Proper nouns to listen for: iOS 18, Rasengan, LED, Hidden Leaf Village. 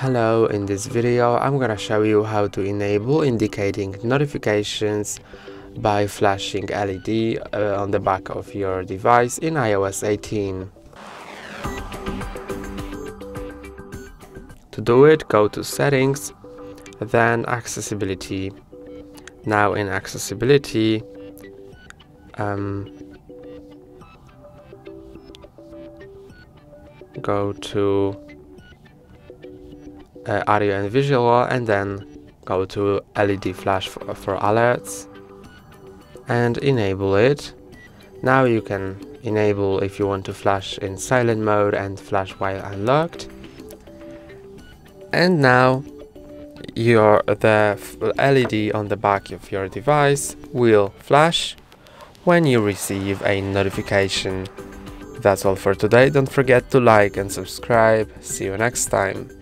Hello, in this video I'm gonna show you how to enable indicating notifications by flashing LED on the back of your device in iOS 18. To do it, go to Settings, then Accessibility. Now in Accessibility, go to audio and visual, and then go to LED flash for alerts and enable it. Now you can enable if you want to flash in silent mode and flash while unlocked. And now the LED on the back of your device will flash when you receive a notification. That's all for today. Don't forget to like and subscribe. See you next time.